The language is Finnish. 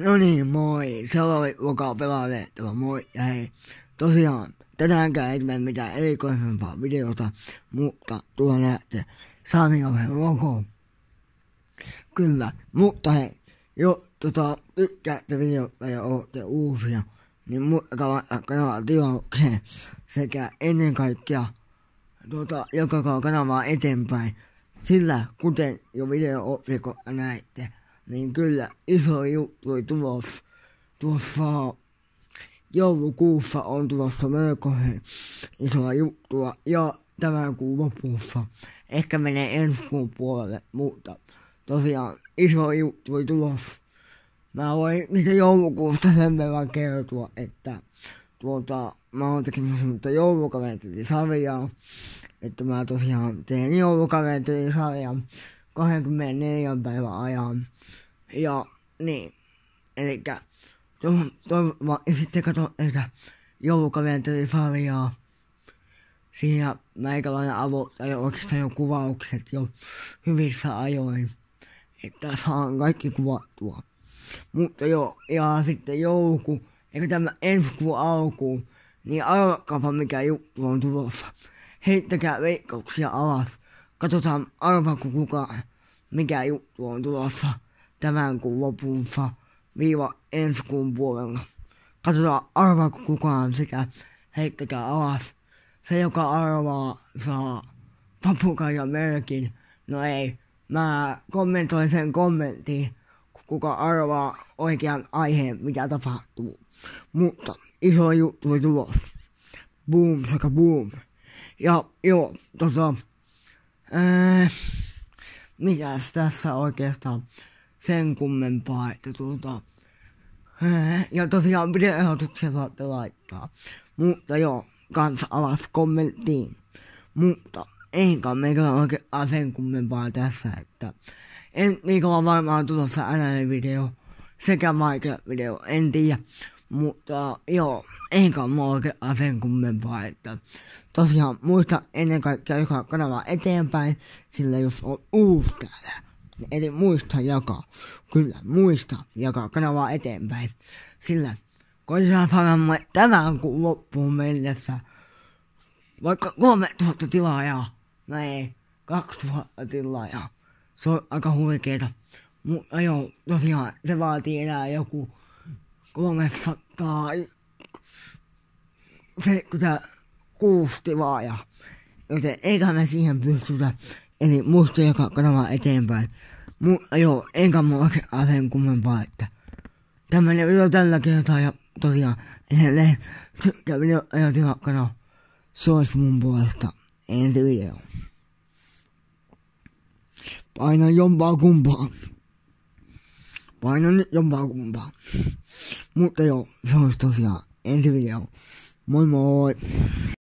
No niin, moi! Se on OlaviVlogaaPelailee, moi! Ja hei, tosiaan, tänäänkään ei tule mitään erikoisempaa videota, mutta tuolla näette Saamikapen logo. Kyllä, mutta hei, jos tykkäätte videota ja olette uusia, niin muuttakaa kanavaa tilaukseen sekä ennen kaikkea jakakaa kanavaa eteenpäin. Sillä, kuten jo video-otsikolla näette, niin kyllä iso juttu oli tulossa. Tuossa joulukuussa on tulossa melkoisen isoa juttua ja tämän kuun lopussa. Ehkä menee ensi kuun puolelle, mutta tosiaan iso juttu oli tulossa. Mä voin niitä joulukuusta sen verran kertoa, että mä oon tekemässä semmoista joulukalenterisarjaa, että mä tosiaan teen joulukalenterisarjan 24 päivän ajan. Ja niin, elikkä toivottavasti sitten katso näitä joulukalenterisarjaa. Siinä meikäläinen avoittaa jo oikeastaan jo kuvaukset jo hyvissä ajoin, että saan kaikki kuvattua. Mutta joo, ja sitten joulukuun, eikä tämä ensi kuun alkuun, niin arvakaapa mikä juttu on tulossa. Heittäkää veikkauksia alas. Katsotaan arvaako kukaan, mikä juttu on tulossa tämän kuun lopussa viiva ensi kuun puolella. Katsotaan arvaako kukaan sekä heittäkää alas. Se joka arvaa saa papukaijan merkin. No ei, mä kommentoin sen kommenttiin. Kuka arvaa oikean aiheen, mitä tapahtuu. Mutta iso juttu oli tulos. Boom, saka boom. Ja joo, mitäs tässä oikeastaan sen kummempaa, että ja tosiaan videoehdotuksia saatte laittaa. Mutta joo, kans alas kommenttiin. Mutta eikä meillä oikeastaan sen kummempaa tässä, että ensi viikolla varmaan tulossa NL-video sekä Minecraft-video, en tiedä. Mutta joo, eikä mä oikeastaan sen kummempaa, että tosiaan muista ennen kaikkea jakaa kanavaa eteenpäin, sillä jos on uusi täällä, eli muista jakaa, kyllä muista jakaa kanavaa eteenpäin, sillä koitetaan saada tämän kuun loppuun mennessä vaikka 3000 tilaajaa, no ei, 2000 tilaajaa. Se on aika huikeeta, mutta joo, tosiaan se vaatii enää joku 376 tilaajaa, joten eikä me siihen pystytä, eli muista jakaa kanavaa eteenpäin. Mutta joo, enkä mä oikeastaan sen kummempaa, että tämmönen video tällä kertaa ja tosiaan edelleen tykkää video ja tilaa kanava. Se olisi mun puolesta ensi video. Paina jompaa kumpaa. Paina nyt jompaa kumpaa. Mutta joo, se olisi tosiaan ensi video. Moi moi!